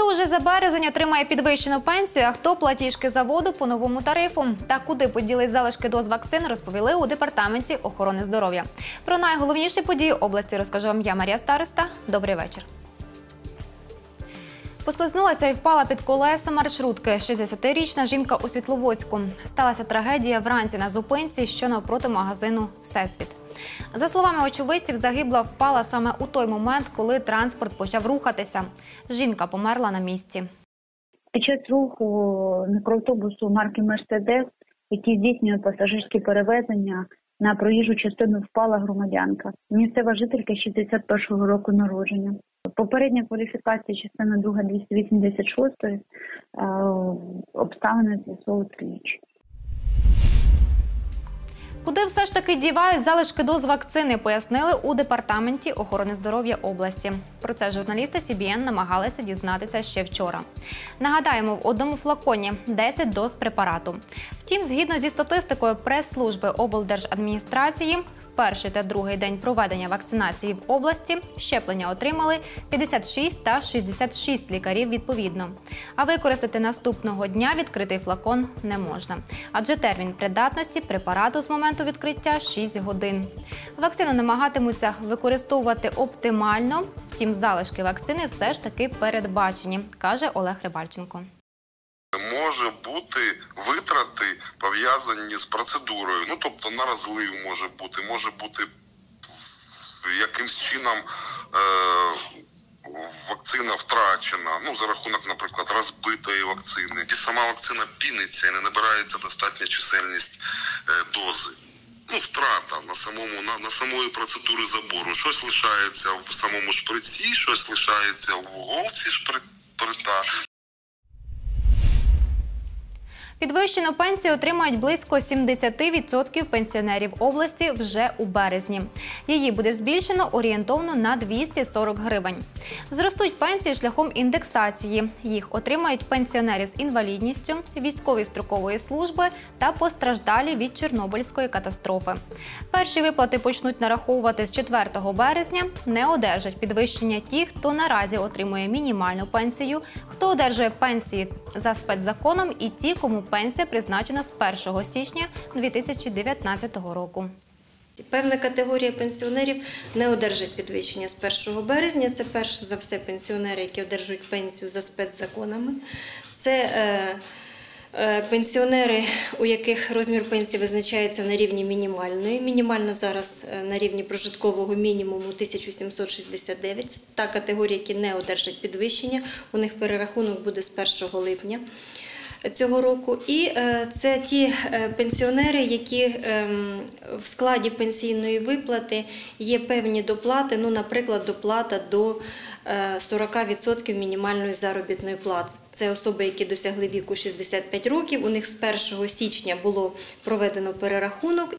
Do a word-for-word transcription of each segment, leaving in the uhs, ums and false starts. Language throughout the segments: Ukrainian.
Хто вже за березень отримає підвищену пенсію, а хто платіжки за воду по новому тарифу? Та куди поділись залишки доз вакцин, розповіли у Департаменті охорони здоров'я. Про найголовніші події області розкажу вам я, Марія Старіста. Добрий вечір. Послизнулася і впала під колеса маршрутки шістдесятирічна жінка у Світловодську. Сталася трагедія вранці на зупинці, що навпроти магазину «Всесвіт». За словами очевидців, загибла впала саме у той момент, коли транспорт почав рухатися. Жінка померла на місці. Під час руху мікроавтобусу марки «ем ес те де», який здійснює пасажирські перевезення, на проїжджу частину впала громадянка. Місцева жителька шістдесят першого року народження. Попередня кваліфікація частина друга двісті вісімдесят шостої, обставини з'ясовують слідчі. Куди все ж таки дівають залишки доз вакцини, пояснили у Департаменті охорони здоров'я області. Про це журналісти сі бі ен намагалися дізнатися ще вчора. Нагадаємо, в одному флаконі десять доз препарату. Втім, згідно зі статистикою прес-служби облдержадміністрації, в перший та другий день проведення вакцинації в області щеплення отримали п'ятдесят шість та шістдесят шість лікарів відповідно. А використати наступного дня відкритий флакон не можна, адже термін придатності препарату з моменту відкриття – шість годин. Вакцину намагатимуться використовувати оптимально, втім залишки вакцини все ж таки передбачені, каже Олег Рибальченко. Може бути витрати, пов'язані з процедурою, ну тобто на розлив може бути, може бути якимсь чином е, вакцина втрачена, ну за рахунок, наприклад, розбитої вакцини. І сама вакцина піниться і не набирається достатня чисельність е, дози. Ну, втрата на, самому, на, на самої процедури забору. Щось лишається в самому шприці, щось лишається в голці шприта. Підвищену пенсію отримають близько сімдесят відсотків пенсіонерів області вже у березні. Її буде збільшено орієнтовно на двісті сорок гривень. Зростуть пенсії шляхом індексації. Їх отримають пенсіонери з інвалідністю, військові строкової служби та постраждалі від Чорнобильської катастрофи. Перші виплати почнуть нараховувати з четвертого березня. Не одержать підвищення ті, хто наразі отримує мінімальну пенсію, хто одержує пенсії за спецзаконом і ті, кому пенсія призначена з першого січня дві тисячі дев'ятнадцятого року. Певна категорія пенсіонерів не одержить підвищення з першого березня. Це перш за все пенсіонери, які одержують пенсію за спецзаконами. Це е, е, пенсіонери, у яких розмір пенсії визначається на рівні мінімальної. Мінімальна зараз на рівні прожиткового мінімуму тисяча сімсот шістдесят дев'ять. Та категорія, які не одержать підвищення, у них перерахунок буде з першого липня. Цього року. І це ті пенсіонери, які в складі пенсійної виплати є певні доплати, ну, наприклад, доплата до сорока відсотків мінімальної заробітної плати. Це особи, які досягли віку шістдесят п'ять років, у них з першого січня було проведено перерахунок.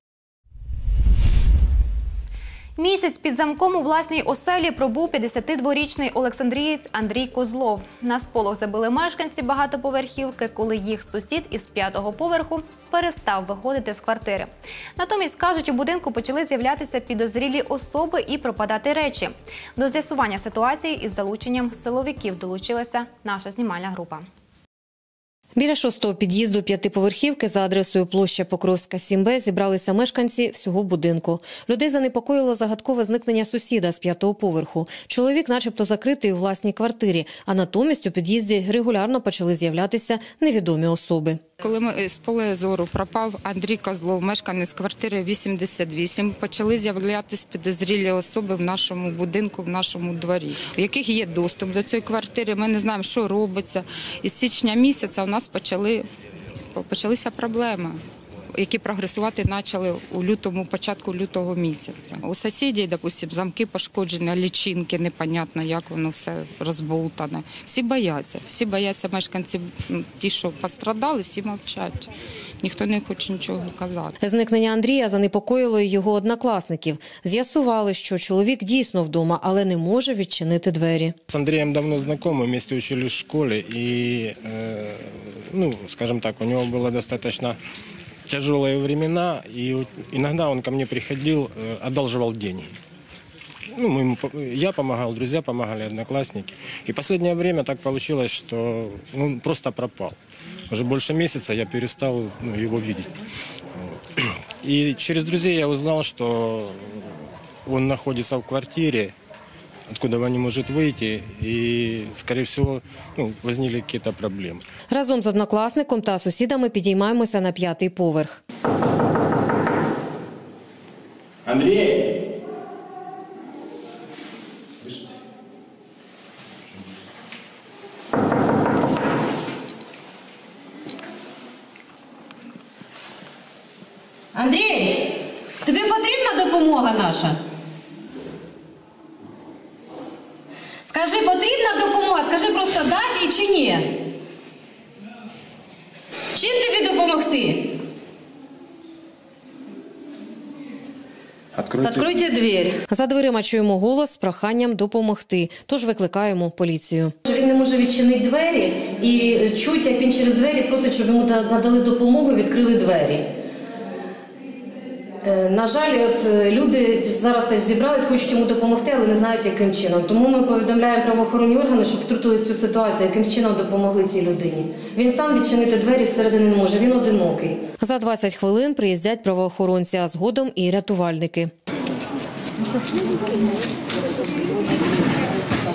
Місяць під замком у власній оселі пробув п'ятдесятидворічний олександрієць Андрій Козлов. На сполох забили мешканці багатоповерхівки, коли їх сусід із п'ятого поверху перестав виходити з квартири. Натомість, кажуть, у будинку почали з'являтися підозрілі особи і пропадати речі. До з'ясування ситуації із залученням силовиків долучилася наша знімальна група. Біля шостого під'їзду п'ятиповерхівки за адресою площа Покровська, сім бе зібралися мешканці всього будинку. Людей занепокоїло загадкове зникнення сусіда з п'ятого поверху. Чоловік начебто закритий у власній квартирі, а натомість у під'їзді регулярно почали з'являтися невідомі особи. Коли ми з поля зору пропав Андрій Козлов, мешканець квартири вісімдесят вісім, почали з'являтися підозрілі особи в нашому будинку, в нашому дворі, в яких є доступ до цієї квартири. Ми не знаємо, що робиться. Із січня місяця у нас почали, почалися проблеми, які прогресувати почали у лютому, початку лютого місяця. У сусідів, допустим, замки пошкоджені, лічинки, непонятно, як воно все розболтане. Всі бояться, всі бояться мешканці, ті, що пострадали, всі мовчать. Ніхто не хоче нічого казати. Зникнення Андрія занепокоїло й його однокласників. З'ясували, що чоловік дійсно вдома, але не може відчинити двері. З Андрієм давно знайомі, вместе учились в школі і, ну, скажімо так, у нього було достатньо тяжелые времена, и иногда он ко мне приходил, одалживал деньги. Ну, мы ему, я помогал, друзья помогали, одноклассники. И последнее время так получилось, что он просто пропал. Уже больше месяца я перестал, ну, его видеть. И через друзей я узнал, что он находится в квартире, откуда вона не може вийти, і, скоріше всього, ну, возникли якісь проблеми. Разом з однокласником та сусідами підіймаємося на п'ятий поверх. Андрій! Слышите? Андрій, тобі потрібна допомога наша? Скажи, потрібна допомога? Скажи просто дати їй чи ні? Чим тобі допомогти? Відкрийте двері. За дверима чуємо голос з проханням допомогти, тож викликаємо поліцію. Він не може відчинити двері і чуть, як він через двері просить, щоб йому надали допомогу, відкрили двері. На жаль, от люди зараз теж зібрались, хочуть йому допомогти, але не знають, яким чином. Тому ми повідомляємо правоохоронні органи, щоб втрутились в цю ситуацію, яким чином допомогли цій людині. Він сам відчинити двері всередині не може, він одинокий. За двадцять хвилин приїздять правоохоронці, а згодом і рятувальники.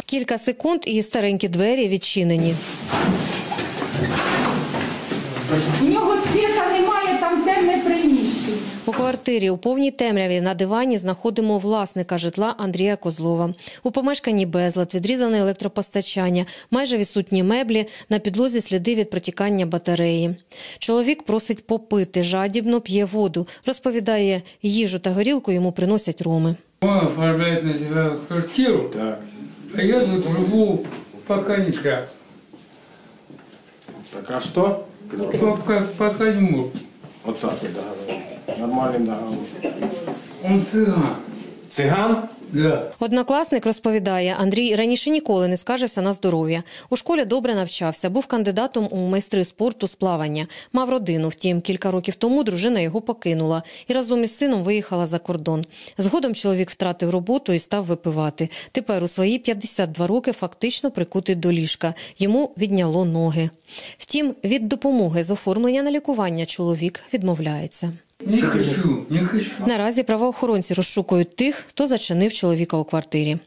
Кілька секунд і старенькі двері відчинені. У нього світа немає, там темне приміщення. У квартирі у повній темряві на дивані знаходимо власника житла Андрія Козлова. У помешканні безлад, відрізане електропостачання, майже відсутні меблі, на підлозі сліди від протікання батареї. Чоловік просить попити, жадібно п'є воду. Розповідає, їжу та горілку йому приносять роми. Він оформляє на себе квартиру, а я тут живу поки ніяк. Так, а що? Пока, пока не мог. Вот так вот договор. Нормальный договор. Он цыган. Цыган? Да. Однокласник розповідає, Андрій раніше ніколи не скаржився на здоров'я. У школі добре навчався, був кандидатом у майстри спорту з плавання. Мав родину, втім, кілька років тому дружина його покинула і разом із сином виїхала за кордон. Згодом чоловік втратив роботу і став випивати. Тепер у свої п'ятдесят два роки фактично прикутий до ліжка. Йому відняло ноги. Втім, від допомоги з оформлення на лікування чоловік відмовляється. Не хочу, не хочу. Наразі правоохоронці розшукують тих, хто зачинив чоловіка у квартирі.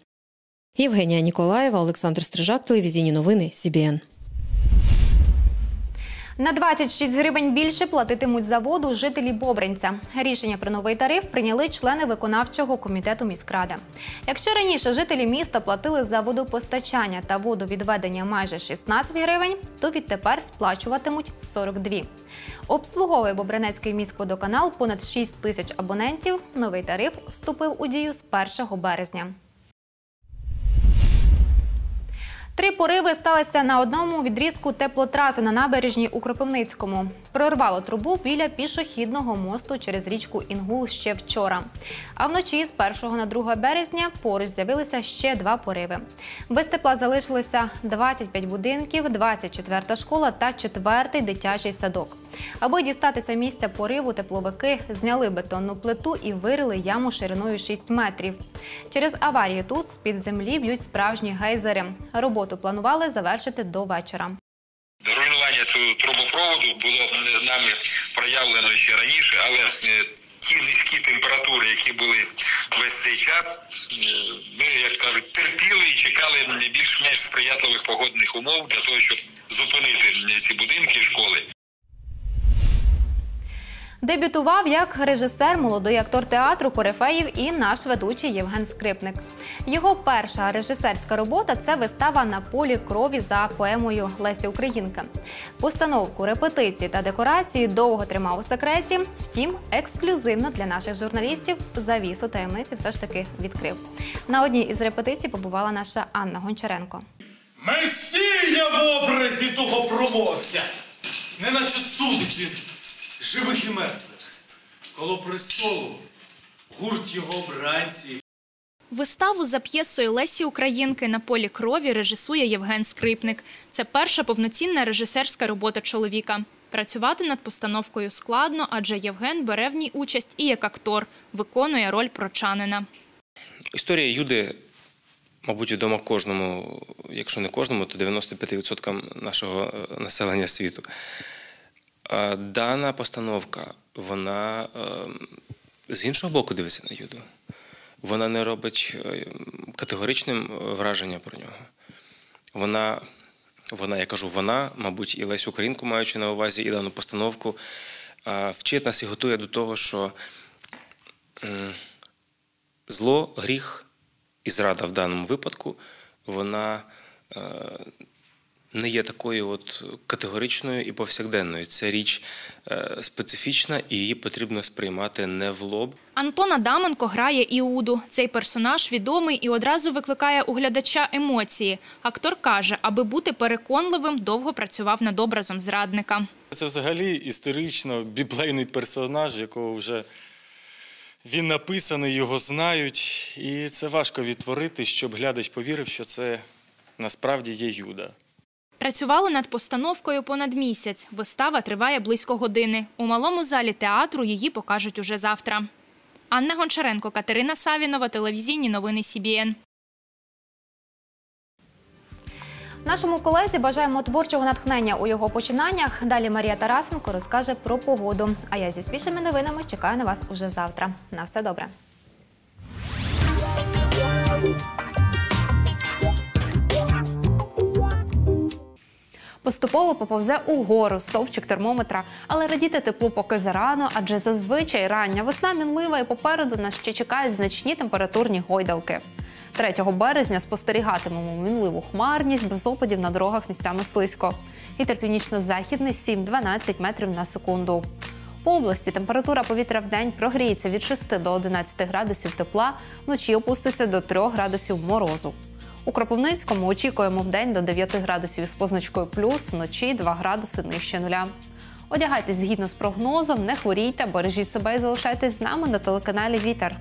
Євгенія Ніколаєва, Олександр Стрижак, телевізійні новини Сі Бі Ен. На двадцять шість гривень більше платитимуть за воду жителі Бобринця. Рішення про новий тариф прийняли члени виконавчого комітету міськради. Якщо раніше жителі міста платили за водопостачання та водовідведення майже шістнадцять гривень, то відтепер сплачуватимуть сорок дві. Обслуговує Бобринецький міськводоканал понад шість тисяч абонентів. Новий тариф вступив у дію з першого березня. Три пориви сталися на одному відрізку теплотраси на набережній у Кропивницькому. Прорвало трубу біля пішохідного мосту через річку Інгул ще вчора. А вночі з першого на друге березня поруч з'явилися ще два пориви. Без тепла залишилися двадцять п'ять будинків, двадцять четверта школа та четвертий дитячий садок. Аби дістатися місця пориву, тепловики зняли бетонну плиту і вирили яму шириною шість метрів. Через аварію тут з-під землі б'ють справжні гейзери. Роботу планували завершити до вечора. Руйнування цього трубопроводу було нами проявлено ще раніше, але ті низькі температури, які були весь цей час, ми, як кажуть, терпіли і чекали більш-менш сприятливих погодних умов для того, щоб зупинити ці будинки і школи. Дебютував як режисер молодий актор театру «Корифеїв» і наш ведучий Євген Скрипник. Його перша режисерська робота – це вистава «На полі крові» за поемою Лесі Українки. Постановку, репетиції та декорації довго тримав у секреті, втім, ексклюзивно для наших журналістів завісу таємниці все ж таки відкрив. На одній із репетицій побувала наша Анна Гончаренко. Месія в образі того промовця, неначе судить він живих і мертвих. Коло престолу гурт його бранців. Виставу за п'єсою Лесі Українки «На полі крові» режисує Євген Скрипник. Це перша повноцінна режисерська робота чоловіка. Працювати над постановкою складно, адже Євген бере в ній участь і як актор, виконує роль прочанина. Історія Юди, мабуть, відома кожному, якщо не кожному, то дев'яноста п'яти відсоткам нашого населення світу. Дана постановка, вона з іншого боку дивиться на Юду. Вона не робить категоричним враження про нього. Вона, вона, я кажу, вона, мабуть, і Лесю Українку, маючи на увазі, і дану постановку, вчить нас і готує до того, що зло, гріх і зрада в даному випадку, вона не є такою от категоричною і повсякденною. Це річ специфічна і її потрібно сприймати не в лоб. Антон Адаменко грає Іуду. Цей персонаж відомий і одразу викликає у глядача емоції. Актор каже, аби бути переконливим, довго працював над образом зрадника. Це взагалі історично біблейний персонаж, якого вже він написаний, його знають. І це важко відтворити, щоб глядач повірив, що це насправді є Юда. Працювали над постановкою понад місяць. Вистава триває близько години. У малому залі театру її покажуть уже завтра. Анна Гончаренко, Катерина Савінова, телевізійні новини Сі Бі Ен. Нашому колезі бажаємо творчого натхнення у його починаннях. Далі Марія Тарасенко розкаже про погоду. А я зі свіжими новинами чекаю на вас уже завтра. На все добре. Поступово поповзе угору стовпчик термометра. Але радіти теплу поки зарано, адже зазвичай рання весна мінлива і попереду нас ще чекають значні температурні гойдалки. третього березня спостерігатимемо мінливу хмарність, без опадів на дорогах місцями слизько. Вітер північно-західний сім-дванадцять метрів на секунду. По області температура повітря в день прогріється від шести до одинадцяти градусів тепла, вночі опуститься до трьох градусів морозу. У Кропивницькому очікуємо вдень до дев'яти градусів із позначкою «плюс», вночі два градуси нижче нуля. Одягайтесь згідно з прогнозом, не хворійте, бережіть себе і залишайтесь з нами на телеканалі «Вітер».